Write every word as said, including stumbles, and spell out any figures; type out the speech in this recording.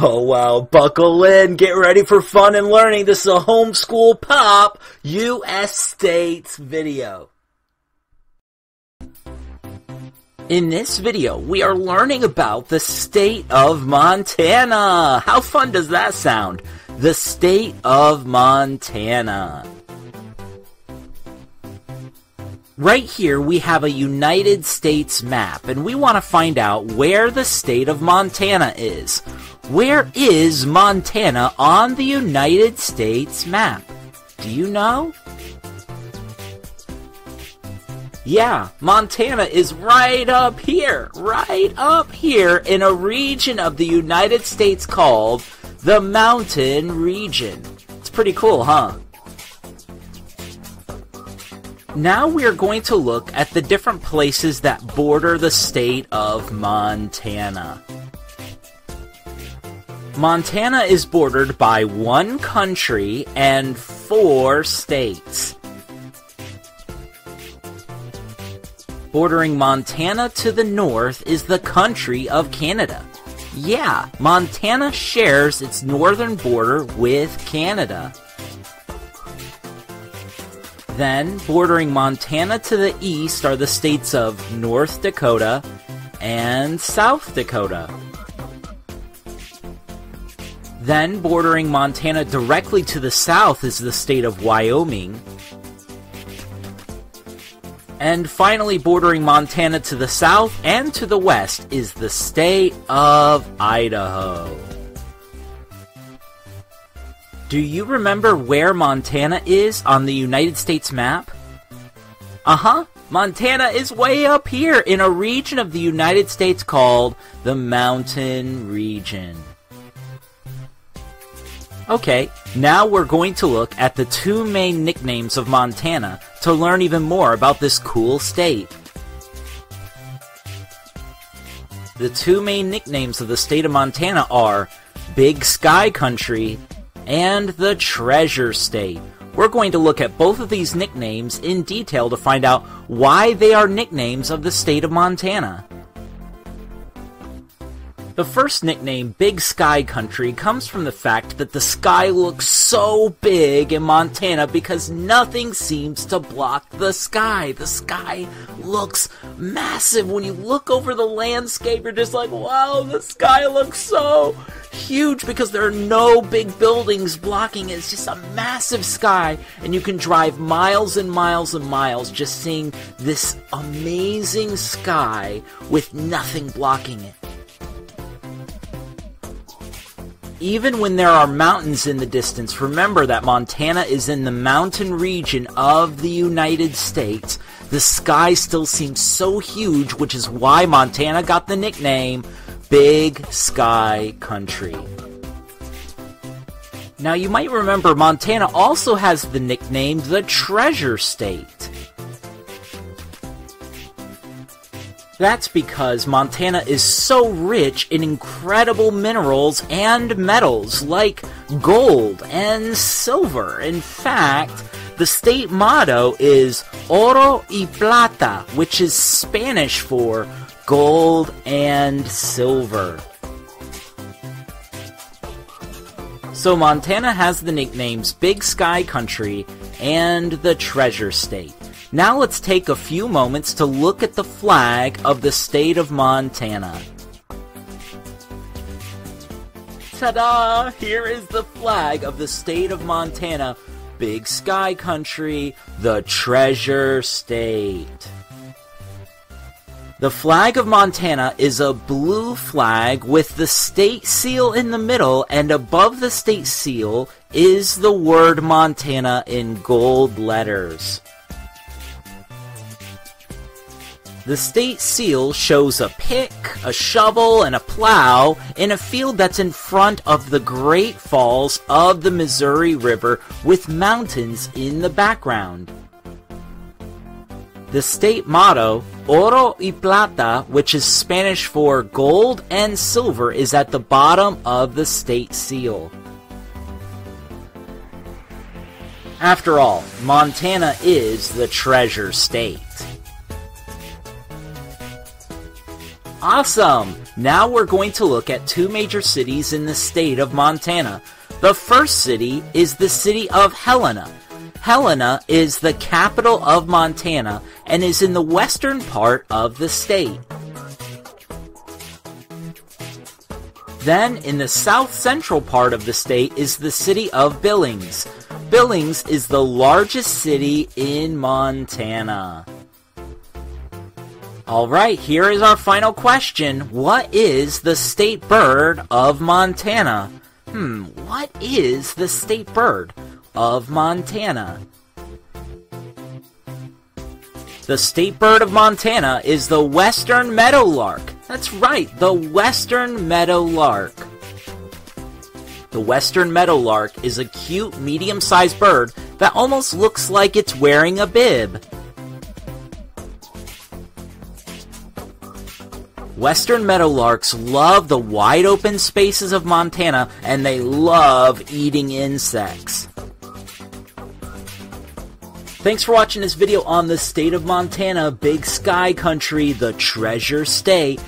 Oh wow, buckle in, get ready for fun and learning. This is a Homeschool Pop U S States video. In this video, we are learning about the state of Montana. How fun does that sound? The state of Montana. Right here we have a United States map, and we want to find out where the state of Montana is. Where is Montana on the United States map? Do you know? Yeah, Montana is right up here, right up here in a region of the United States called the Mountain Region. It's pretty cool, huh? Now we are going to look at the different places that border the state of Montana. Montana is bordered by one country and four states. Bordering Montana to the north is the country of Canada. Yeah, Montana shares its northern border with Canada. Then, bordering Montana to the east are the states of North Dakota and South Dakota. Then, bordering Montana directly to the south is the state of Wyoming. And finally, bordering Montana to the south and to the west is the state of Idaho. Do you remember where Montana is on the United States map? Uh-huh. Montana is way up here in a region of the United States called the Mountain Region. Okay, now we're going to look at the two main nicknames of Montana to learn even more about this cool state. The two main nicknames of the state of Montana are Big Sky Country and the Treasure State. We're going to look at both of these nicknames in detail to find out why they are nicknames of the state of Montana. The first nickname, Big Sky Country, comes from the fact that the sky looks so big in Montana because nothing seems to block the sky. The sky looks massive. When you look over the landscape, you're just like, wow, the sky looks so huge because there are no big buildings blocking it. It's just a massive sky, and you can drive miles and miles and miles just seeing this amazing sky with nothing blocking it. Even when there are mountains in the distance, remember that Montana is in the mountain region of the United States. The sky still seems so huge, which is why Montana got the nickname Big Sky Country. Now you might remember Montana also has the nickname the Treasure State. That's because Montana is so rich in incredible minerals and metals like gold and silver. In fact, the state motto is Oro y Plata, which is Spanish for gold and silver. So Montana has the nicknames Big Sky Country and the Treasure State. Now let's take a few moments to look at the flag of the state of Montana. Ta-da! Here is the flag of the state of Montana, Big Sky Country, the Treasure State. The flag of Montana is a blue flag with the state seal in the middle, and above the state seal is the word Montana in gold letters. The state seal shows a pick, a shovel, and a plow in a field that's in front of the Great Falls of the Missouri River with mountains in the background. The state motto, Oro y Plata, which is Spanish for gold and silver, is at the bottom of the state seal. After all, Montana is the Treasure State. Awesome! Now we're going to look at two major cities in the state of Montana. The first city is the city of Helena. Helena is the capital of Montana and is in the western part of the state. Then, in the south-central part of the state is the city of Billings. Billings is the largest city in Montana. Alright, here is our final question. What is the state bird of Montana? Hmm, what is the state bird of Montana? The state bird of Montana is the western meadowlark. That's right, the western meadowlark. The western meadowlark is a cute, medium-sized bird that almost looks like it's wearing a bib. Western meadowlarks love the wide-open spaces of Montana, and they love eating insects. Thanks for watching this video on the state of Montana, Big Sky Country, the Treasure State.